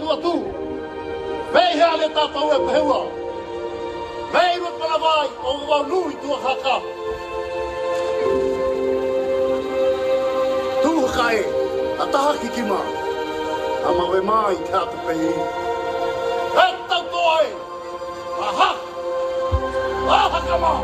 tu vai hale ta ta we bewa vai ro pala vai o wa lui tu khaka tu khai ata hakima ama we mai ta pe ata toi aha aha kama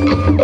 Ati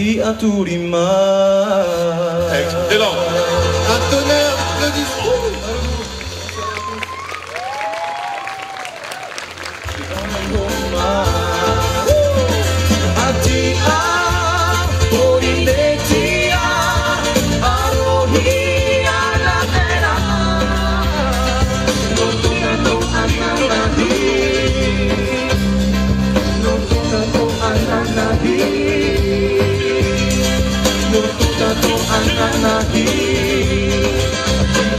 merci à tous les mains. Excellent. Un tonnerre d'applaudissements.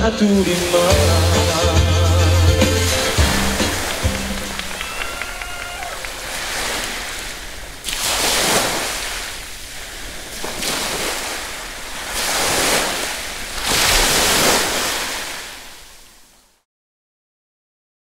Not to the